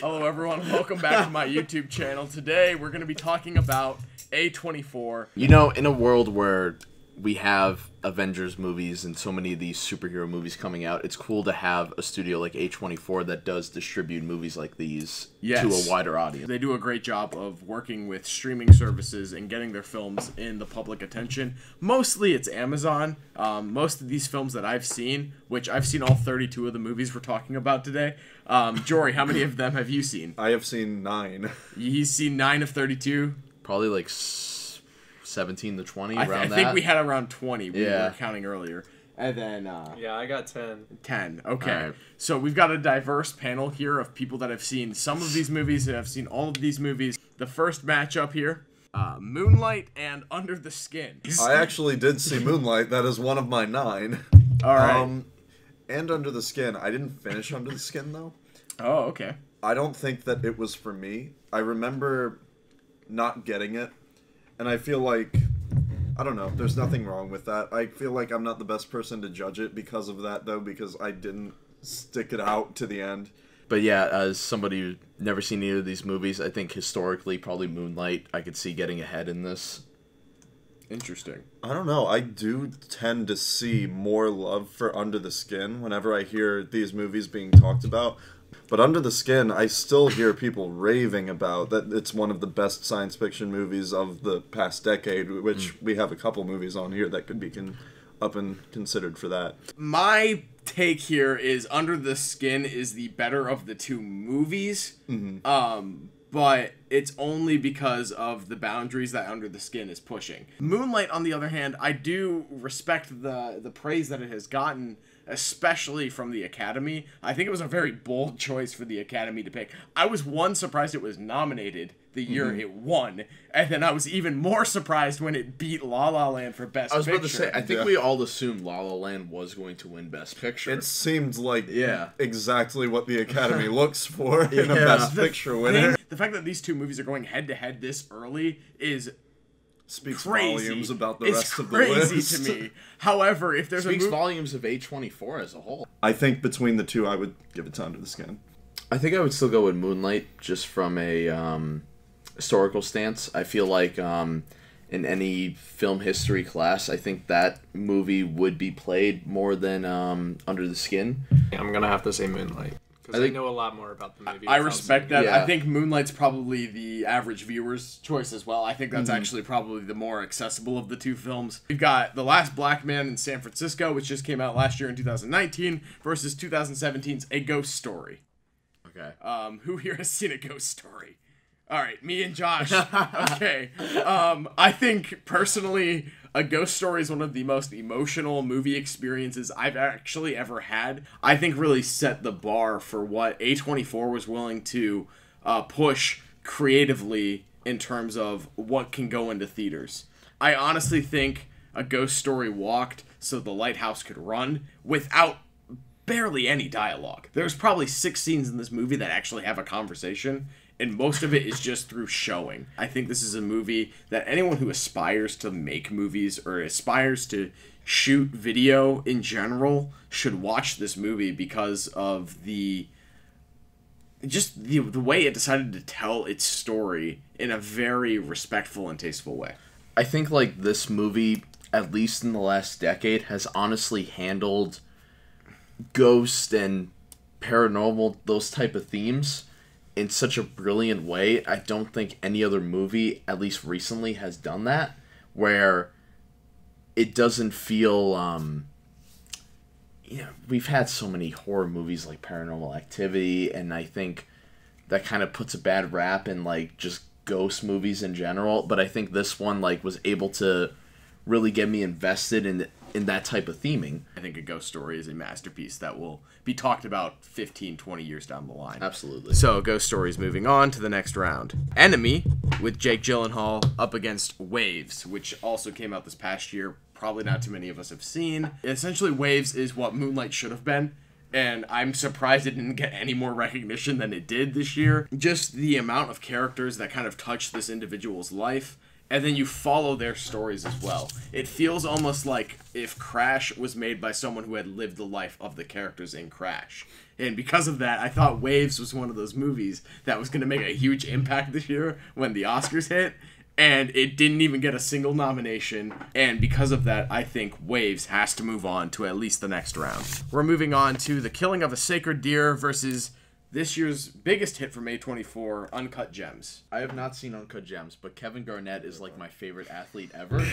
Hello everyone, welcome back to my YouTube channel. Today we're going to be talking about A24. You know, in a world where we have Avengers movies and so many of these superhero movies coming out, it's cool to have a studio like A24 that does distribute movies like these to a wider audience. They do a great job of working with streaming services and getting their films in the public attention. Mostly it's Amazon. Most of these films that I've seen, which I've seen all 32 of the movies we're talking about today. Jory, how many of them have you seen? I have seen 9. He's seen 9 of 32? Probably like 17 to 20, around that. I think we had around 20. We were counting earlier. And then... yeah, I got 10. 10. Okay. Right. So we've got a diverse panel here of people that have seen some of these movies and have seen all of these movies. The first matchup here, Moonlight and Under the Skin. I actually did see Moonlight. That is one of my 9. All right. And Under the Skin. I didn't finish Under the Skin, though. Oh, okay. I don't think that it was for me. I remember not getting it. And I feel like, I don't know, there's nothing wrong with that. I feel like I'm not the best person to judge it because of that, though, because I didn't stick it out to the end. But yeah, as somebody who's never seen either of these movies, I think historically probably Moonlight I could see getting ahead in this. Interesting. I don't know. I do tend to see more love for Under the Skin whenever I hear these movies being talked about. But Under the Skin, I still hear people raving about that it's one of the best science fiction movies of the past decade, which we have a couple movies on here that could be considered for that. My take here is Under the Skin is the better of the two movies, but it's only because of the boundaries that Under the Skin is pushing. Moonlight, on the other hand, I do respect the praise that it has gotten, especially from the Academy. I think it was a very bold choice for the Academy to pick. I was, one, surprised it was nominated the year it won, and then I was even more surprised when it beat La La Land for Best Picture. I was about to say, I think we all assumed La La Land was going to win Best Picture. It seemed like exactly what the Academy looks for in a Best Picture winner. The fact that these two movies are going head-to-head this early is... Speaks crazy. Volumes about the rest of the list. It's crazy to me. However, if there's Speaks volumes of A24 as a whole. I think between the two, I would give it to Under the Skin. I think I would still go with Moonlight, just from a historical stance. I feel like in any film history class, I think that movie would be played more than Under the Skin. Yeah, I'm going to have to say Moonlight. I think, know a lot more about the movie. I respect that. Yeah. I think Moonlight's probably the average viewer's choice as well. I think that's actually probably the more accessible of the two films. We've got The Last Black Man in San Francisco, which just came out last year in 2019, versus 2017's A Ghost Story. Okay. Who here has seen A Ghost Story? All right, me and Josh. Okay. I think, personally, A Ghost Story is one of the most emotional movie experiences I've actually ever had. I think really set the bar for what A24 was willing to push creatively in terms of what can go into theaters. I honestly think A Ghost Story walked so The Lighthouse could run without barely any dialogue. There's probably 6 scenes in this movie that actually have a conversation, and most of it is just through showing. I think this is a movie that anyone who aspires to make movies or aspires to shoot video in general should watch this movie because of the way it decided to tell its story in a very respectful and tasteful way. I think like this movie, at least in the last decade, has honestly handled ghost and paranormal, those type of themes, in such a brilliant way. I don't think any other movie, at least recently, has done that, where it doesn't feel, you know, we've had so many horror movies like Paranormal Activity, and I think that kind of puts a bad rap in, like, just ghost movies in general, but I think this one, like, was able to really get me invested in that type of theming. I think A Ghost Story is a masterpiece that will be talked about 15, 20 years down the line. Absolutely. So Ghost Story is moving on to the next round. Enemy, with Jake Gyllenhaal, up against Waves, which also came out this past year. Probably not too many of us have seen. Essentially, Waves is what Moonlight should have been, and I'm surprised it didn't get any more recognition than it did this year. Just the amount of characters that kind of touch this individual's life and then you follow their stories as well. It feels almost like if Crash was made by someone who had lived the life of the characters in Crash. And because of that, I thought Waves was one of those movies that was going to make a huge impact this year when the Oscars hit, and it didn't even get a single nomination. And because of that, I think Waves has to move on to at least the next round. We're moving on to The Killing of a Sacred Deer versus this year's biggest hit from A24, Uncut Gems. I have not seen Uncut Gems, but Kevin Garnett is like my favorite athlete ever.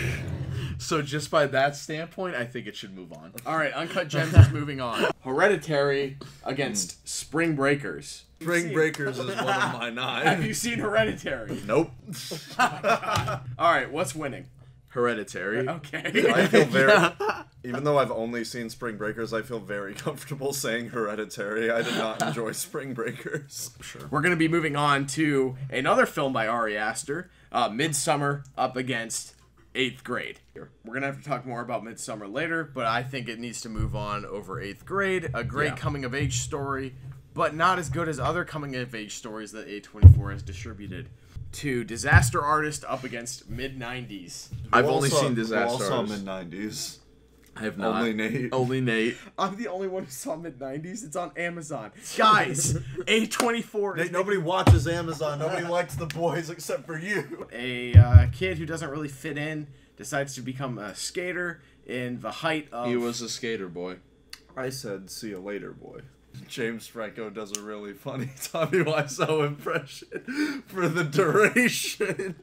So just by that standpoint, I think it should move on. All right, Uncut Gems is moving on. Hereditary against Spring Breakers. Spring Breakers is one of my 9. Have you seen Hereditary? Nope. Oh my God. All right, what's winning? Hereditary. Okay. I feel very... Yeah. Even though I've only seen Spring Breakers, I feel very comfortable saying Hereditary. I did not enjoy Spring Breakers. Sure. We're going to be moving on to another film by Ari Aster, Midsommar up against Eighth Grade. We're going to have to talk more about Midsommar later, but I think it needs to move on over Eighth Grade. A great coming-of-age story, but not as good as other coming-of-age stories that A24 has distributed. To Disaster Artist up against Mid-90s. I've only seen Disaster Artist. Mid-90s. I have not. Only Nate. Only Nate. I'm the only one who saw Mid-90s. It's on Amazon. Guys, A24. Nate, nobody watches Amazon. Nobody likes The Boys except for you. A kid who doesn't really fit in decides to become a skater in the height of... He was a skater boy. I said, see you later, boy. James Franco does a really funny Tommy Wiseau impression for the duration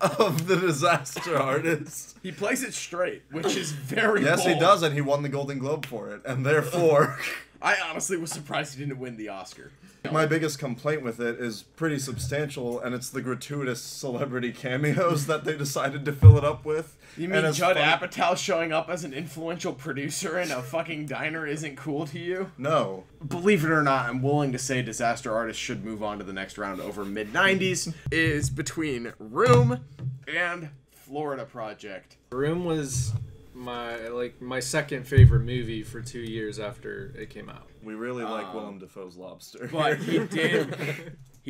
of The Disaster Artist. He plays it straight, which is very bold. He does, and he won the Golden Globe for it, and therefore... I honestly was surprised he didn't win the Oscar. My biggest complaint with it is pretty substantial, and it's the gratuitous celebrity cameos that they decided to fill it up with. You mean Judd Apatow showing up as an influential producer in a fucking diner isn't cool to you? No. Believe it or not, I'm willing to say Disaster Artist should move on to the next round over Mid-90s. Is between Room and Florida Project. Room was... my second favorite movie for 2 years after it came out. We really like Willem Dafoe's Lobster. But he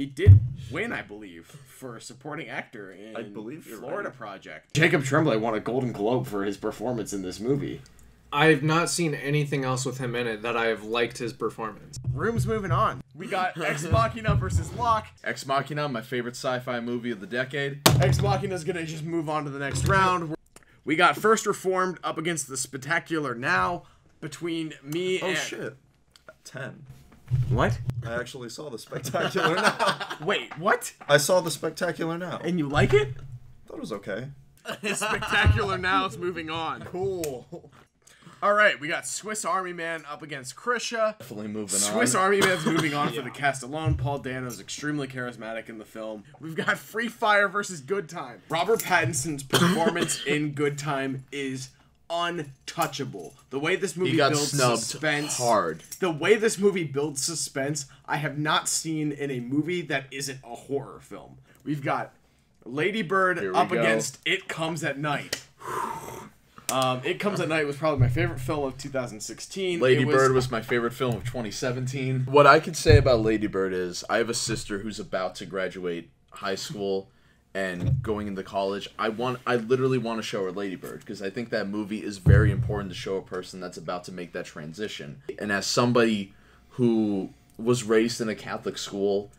did win, I believe, for supporting actor in Florida Project. Jacob Tremblay won a Golden Globe for his performance in this movie. I've not seen anything else with him in it that I have liked his performance. Room's moving on. We got Ex Machina versus Locke. Ex Machina, my favorite sci-fi movie of the decade. Ex Machina's gonna just move on to the next round. We got First Reformed up against The Spectacular Now between me and... Oh, shit. 10. What? I actually saw The Spectacular Now. Wait, what? I saw The Spectacular Now. And you like it? I thought it was okay. The Spectacular Now is moving on. Cool. All right, we got Swiss Army Man up against Krisha. Definitely moving on. Swiss Army Man's moving on for the cast alone. Paul Dano's extremely charismatic in the film. We've got Free Fire versus Good Time. Robert Pattinson's performance in Good Time is untouchable. The way this movie builds suspense. Hard. The way this movie builds suspense, I have not seen in a movie that isn't a horror film. We've got Lady Bird up against It Comes at Night. It Comes at Night was probably my favorite film of 2016. Lady Bird was my favorite film of 2017. What I could say about Lady Bird is I have a sister who's about to graduate high school and going into college. I literally want to show her Lady Bird because I think that movie is very important to show a person that's about to make that transition. And as somebody who was raised in a Catholic school,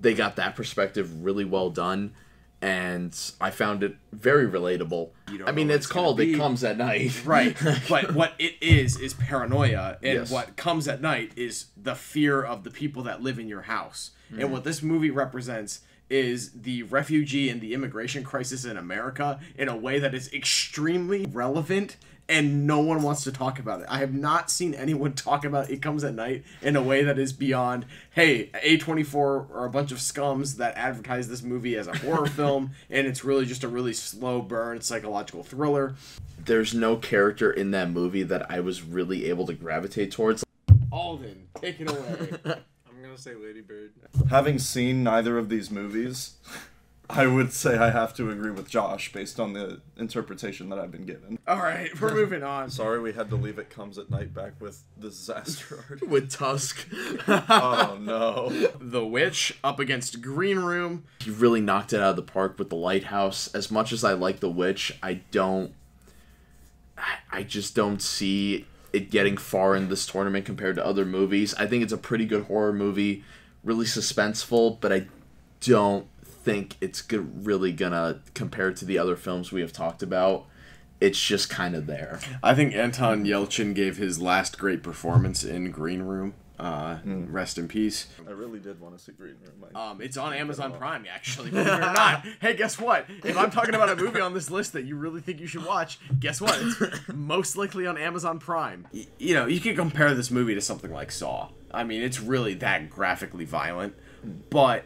they got that perspective really well done. And I found it very relatable. I mean, it's called It Comes at Night. Right. But what it is paranoia. And what comes at night is the fear of the people that live in your house. Mm. And what this movie represents is the refugee and the immigration crisis in America in a way that is extremely relevant, and no one wants to talk about it. I have not seen anyone talk about It Comes at Night in a way that is beyond, hey, A24 are a bunch of scums that advertise this movie as a horror film, and it's really just a really slow burn psychological thriller. There's no character in that movie that I was really able to gravitate towards. Alden, take it away. I'm going to say Lady Bird. Having seen neither of these movies, I would say I have to agree with Josh based on the interpretation that I've been given. All right, we're moving on. Sorry we had to leave It Comes at Night back with The Disaster Artist. With Tusk. Oh, no. The Witch up against Green Room. He really knocked it out of the park with The Lighthouse. As much as I like The Witch, I just don't see it getting far in this tournament compared to other movies. I think it's a pretty good horror movie, really suspenseful, but I don't think it's really gonna compare to the other films we have talked about. It's just kind of there. I think Anton Yelchin gave his last great performance in Green Room. Rest in peace. I really did want to see Green Room. It's on Amazon Prime, actually, believe it or not. Hey, guess what? If I'm talking about a movie on this list that you really think you should watch, guess what? It's most likely on Amazon Prime. You know, you could compare this movie to something like Saw. I mean, it's really that graphically violent, but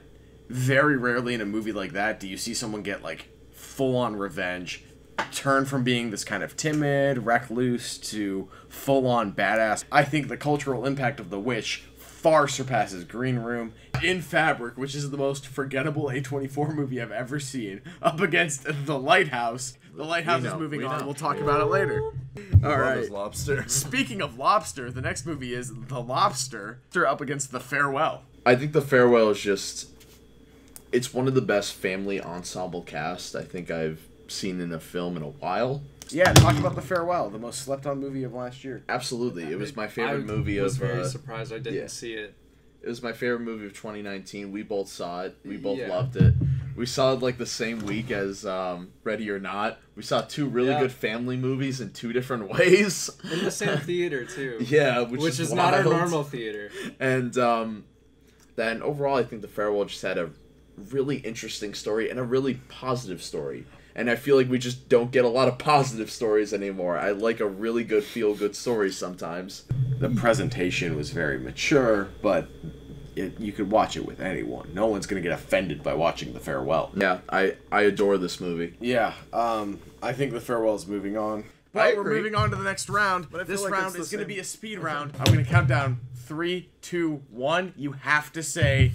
very rarely in a movie like that do you see someone get, like, full-on revenge, turn from being this kind of timid, recluse, to full-on badass. I think the cultural impact of The Witch far surpasses Green Room. In Fabric, which is the most forgettable A24 movie I've ever seen, up against The Lighthouse. The Lighthouse is moving on. We'll talk about it later. All right. Lobster. Speaking of Lobster, the next movie is The Lobster, up against The Farewell. I think The Farewell is just... It's one of the best family ensemble casts I think I've seen in a film in a while. Yeah, talk about The Farewell, the most slept-on movie of last year. Absolutely. It was my favorite movie of... I was very surprised I didn't see it. It was my favorite movie of 2019. We both saw it. We both loved it. We saw it, like, the same week as Ready or Not. We saw two really good family movies in two different ways. In the same theater, too. Yeah, which is not our normal theater. And then, overall, I think The Farewell just had a really interesting story and a really positive story. And I feel like we just don't get a lot of positive stories anymore. I like a really good feel-good story sometimes. The presentation was very mature, but you could watch it with anyone. No one's going to get offended by watching The Farewell. Yeah, I adore this movie. Yeah, I think The Farewell is moving on. But we're moving on to the next round. This round is going to be a speed round. I'm going to count down 3, 2, 1. You have to say...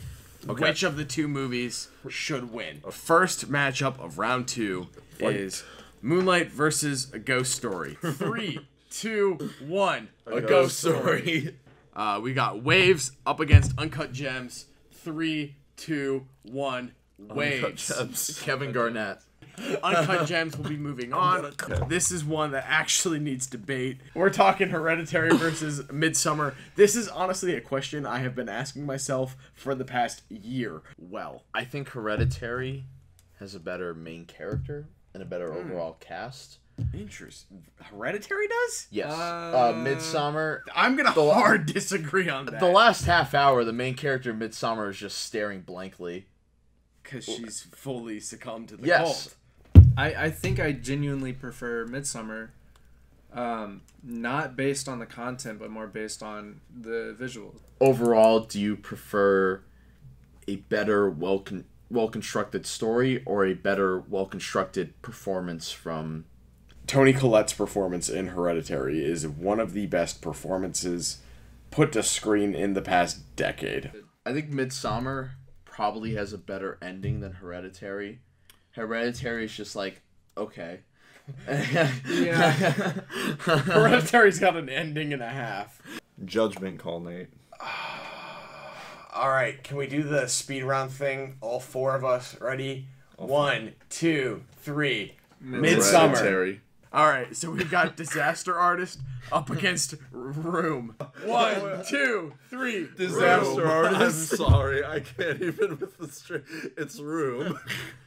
Okay. Which of the two movies should win? The first matchup of round 2 is Moonlight versus A Ghost Story. 3, 2, 1. A Ghost Story. We got Waves up against Uncut Gems. 3, 2, 1. Waves. Kevin Garnett. Uncut Gems will be moving on. Okay. This is one that actually needs debate. We're talking Hereditary versus Midsommar. This is honestly a question I have been asking myself for the past year. Well, I think Hereditary has a better main character and a better overall cast. Interesting. Hereditary does? Yes. Midsommar. I'm going to hard disagree on that. The last half hour, the main character of Midsommar is just staring blankly. Because she's fully succumbed to the cult. I think I genuinely prefer Midsommar, not based on the content, but more based on the visuals. Overall, do you prefer a better, well-constructed story or a better, well-constructed performance from... Toni Collette's performance in Hereditary is one of the best performances put to screen in the past decade. I think Midsommar probably has a better ending than Hereditary. Hereditary is just like, okay. Yeah. Hereditary's got an ending and a half. Judgment call, Nate. All right, can we do the speed round thing? All four of us, ready? All 1, 2, 3. Midsommar. All right, so we've got Disaster Artist up against Room. 1, 2, 3. Disaster Artist. I'm sorry, I can't even with the string. It's Room.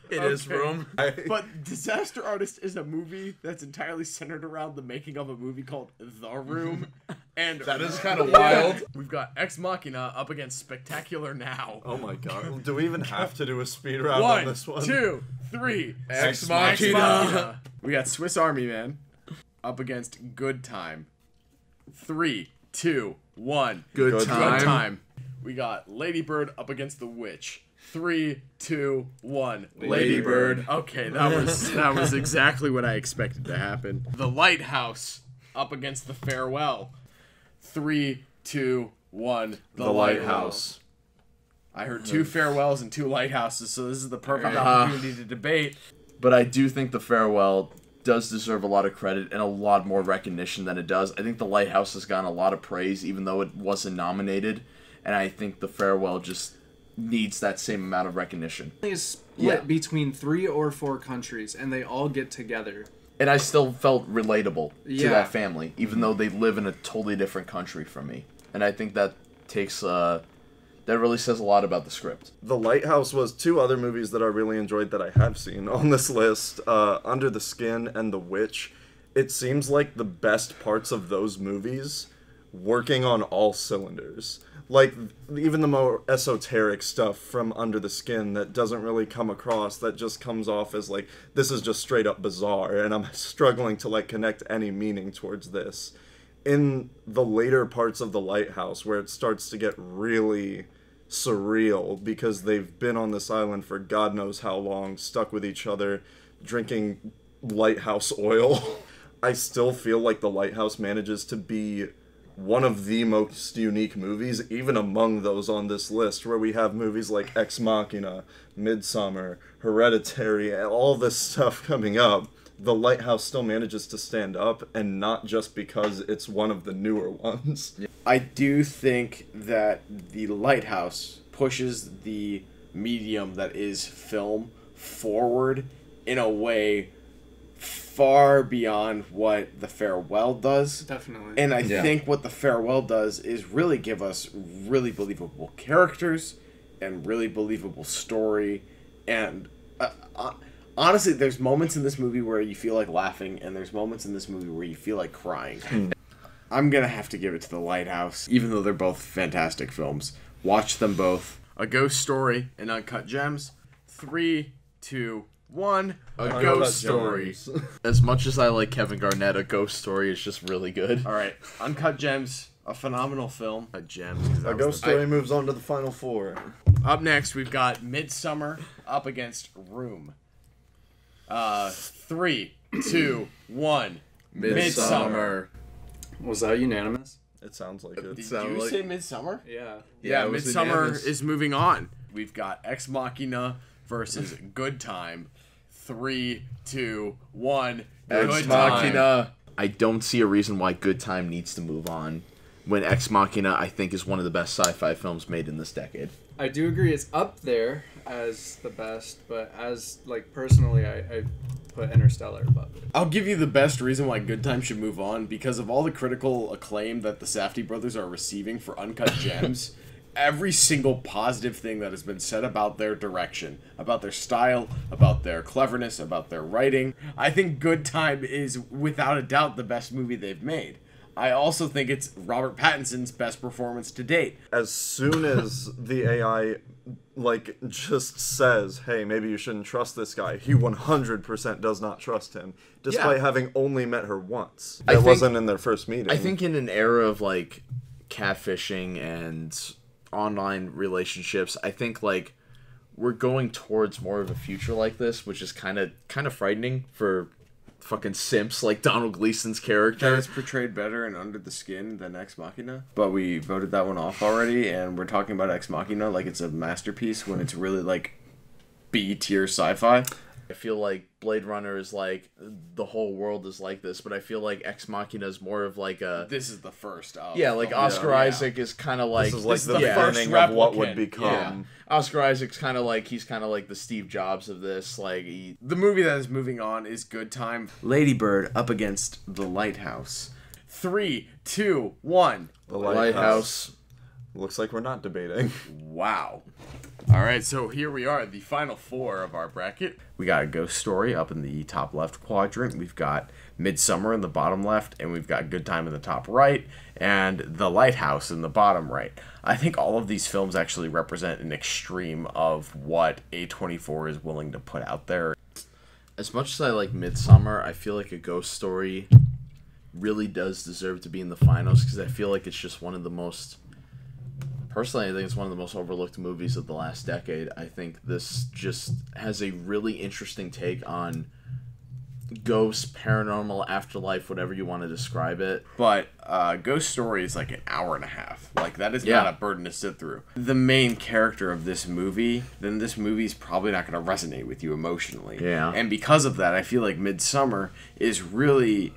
It is Room. But Disaster Artist is a movie that's entirely centered around the making of a movie called The Room. And that is kind of wild. We've got Ex Machina up against Spectacular Now. Oh my god. Do we even have to do a speed round on this one? 1, 2, 3. Ex Machina. We got Swiss Army Man up against Good Time. 3, 2, 1. Good Time. We got Lady Bird up against The Witch. 3, 2, 1. Lady Bird. Okay, that was exactly what I expected to happen. The Lighthouse up against The Farewell. 3, 2, 1. The Lighthouse. I heard two farewells and two lighthouses, so this is the perfect opportunity to debate. But I do think The Farewell does deserve a lot of credit and a lot more recognition than it does. I think The Lighthouse has gotten a lot of praise, even though it wasn't nominated. And I think The Farewell just needs that same amount of recognition. It's split between 3 or 4 countries, and they all get together. And I still felt relatable to that family, even though they live in a totally different country from me. And I think that takes... that really says a lot about the script. The Lighthouse was 2 other movies that I really enjoyed that I have seen on this list, Under the Skin and The Witch. It seems like the best parts of those movies working on all cylinders. Like, even the more esoteric stuff from Under the Skin that doesn't really come across, that just comes off as, like, this is just straight up bizarre, and I'm struggling to, like, connect any meaning towards this. In the later parts of The Lighthouse, where it starts to get really... surreal, because they've been on this island for God knows how long, stuck with each other, drinking lighthouse oil. I still feel like The Lighthouse manages to be one of the most unique movies, even among those on this list, where we have movies like Ex Machina, Midsommar, Hereditary, and all this stuff coming up. The Lighthouse still manages to stand up, and not just because it's one of the newer ones. I do think that The Lighthouse pushes the medium that is film forward in a way far beyond what The Farewell does. Definitely. And I think what The Farewell does is really give us really believable characters and really believable story. And... honestly, there's moments in this movie where you feel like laughing, and there's moments in this movie where you feel like crying. I'm going to have to give it to The Lighthouse, even though they're both fantastic films. Watch them both. A Ghost Story and Uncut Gems. 3, 2, 1. A Ghost Story. As much as I like Kevin Garnett, A Ghost Story is just really good. All right. Uncut Gems, a phenomenal film. A gem. A Ghost Story moves on to the final 4. Up next, we've got Midsommar up against Room. 3, 2, 1. Midsommar. Was that unanimous? It sounds like it. Did you say Midsommar? Yeah. Yeah, Midsommar is moving on. We've got Ex Machina versus Good Time. 3, 2, 1. Ex Machina. I don't see a reason why Good Time needs to move on, when Ex Machina, I think, is one of the best sci-fi films made in this decade. I do agree it's up there as the best, but as, like, personally, I put Interstellar above it. I'll give you the best reason why Good Time should move on, because of all the critical acclaim that the Safdie brothers are receiving for Uncut Gems, every single positive thing that has been said about their direction, about their style, about their cleverness, about their writing, I think Good Time is, without a doubt, the best movie they've made. I also think it's Robert Pattinson's best performance to date. As soon as the AI, like, just says, hey, maybe you shouldn't trust this guy, he 100% does not trust him, despite having only met her once. It wasn't in their first meeting. I think in an era of, like, catfishing and online relationships, I think, like, we're going towards more of a future like this, which is kind of frightening for... fucking simps like Donald Gleason's character. That's portrayed better in Under the Skin than Ex Machina. But we voted that one off already, and we're talking about Ex Machina like it's a masterpiece when it's really like B-tier sci-fi. I feel like Blade Runner is like the whole world is like this, but I feel like Ex Machina is more of like a... This is the first. Yeah, like Oscar Isaac is kind of like... This is the burning of what would become. Yeah. Oscar Isaac's kind of like... He's kind of like the Steve Jobs of this. Like the movie that is moving on is Good Time. Lady Bird up against The Lighthouse. 3, 2, 1. The Lighthouse. Looks like we're not debating. Wow. All right, so here we are, the final 4 of our bracket. We got A Ghost Story up in the top left quadrant. We've got Midsommar in the bottom left, and we've got Good Time in the top right, and The Lighthouse in the bottom right. I think all of these films actually represent an extreme of what A24 is willing to put out there. As much as I like Midsommar, I feel like A Ghost Story really does deserve to be in the finals, because I feel like it's just one of the most... Personally, I think it's one of the most overlooked movies of the last decade. I think this just has a really interesting take on ghost, paranormal, afterlife, whatever you want to describe it. But Ghost Story is like an hour and a half. Like, that is not a burden to sit through. The main character of this movie, then this movie's probably not going to resonate with you emotionally. Yeah. And because of that, I feel like Midsommar is really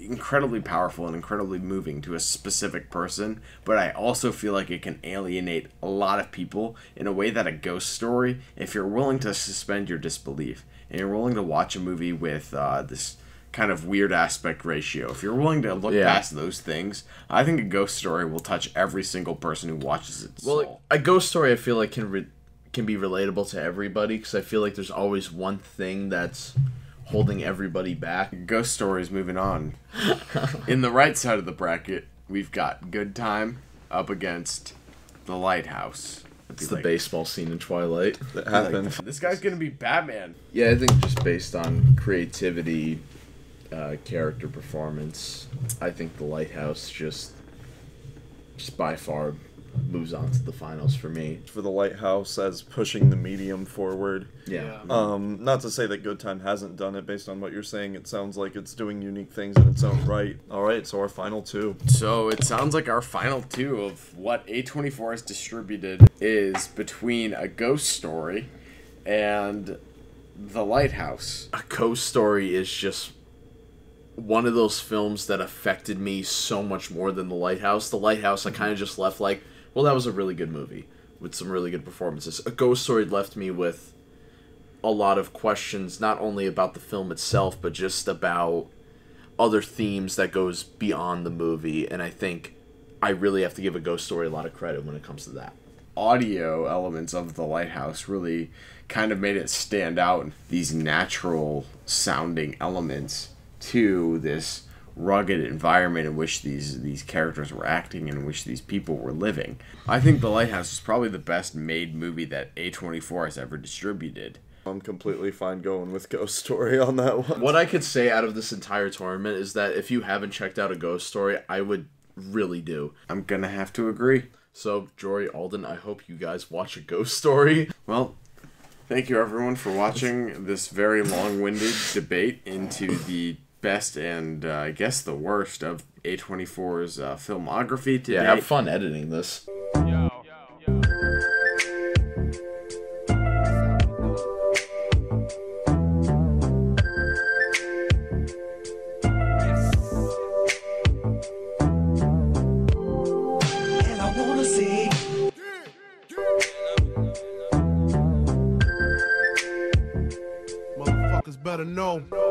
incredibly powerful and incredibly moving to a specific person, but I also feel like it can alienate a lot of people in a way that a Ghost Story, if you're willing to suspend your disbelief and you're willing to watch a movie with this kind of weird aspect ratio, if you're willing to look past those things, I think a Ghost Story will touch every single person who watches it. Well, soul. A Ghost Story I feel like can be relatable to everybody, because I feel like there's always one thing that's holding everybody back. Ghost Stories moving on. In the right side of the bracket, we've got Good Time up against The Lighthouse. It's the baseball scene in Twilight that happened. This guy's gonna be Batman. Yeah, I think just based on creativity, character performance, I think The Lighthouse just by far moves on to the finals for me. For The Lighthouse as pushing the medium forward. Yeah. Not to say that Good Time hasn't done it. Based on what you're saying, it sounds like it's doing unique things in its own right. All right, so our final two. So it sounds like our final two of what A24 has distributed is between A Ghost Story and The Lighthouse. A Ghost Story is just one of those films that affected me so much more than The Lighthouse. The Lighthouse, I kind of just left like, well, that was a really good movie with some really good performances. A Ghost Story left me with a lot of questions, not only about the film itself, but just about other themes that goes beyond the movie. And I think I really have to give A Ghost Story a lot of credit when it comes to that. Audio elements of The Lighthouse really kind of made it stand out. These natural sounding elements to this rugged environment in which these characters were acting and in which these people were living. I think The Lighthouse is probably the best made movie that A24 has ever distributed. I'm completely fine going with Ghost Story on that one. What I could say out of this entire tournament is that if you haven't checked out A Ghost Story, I would really do. I'm gonna have to agree. So, Jory, Alden, I hope you guys watch A Ghost Story. Well, thank you everyone for watching this very long-winded debate into the best and I guess the worst of A24's filmography today. Yeah, have fun editing this. Better know.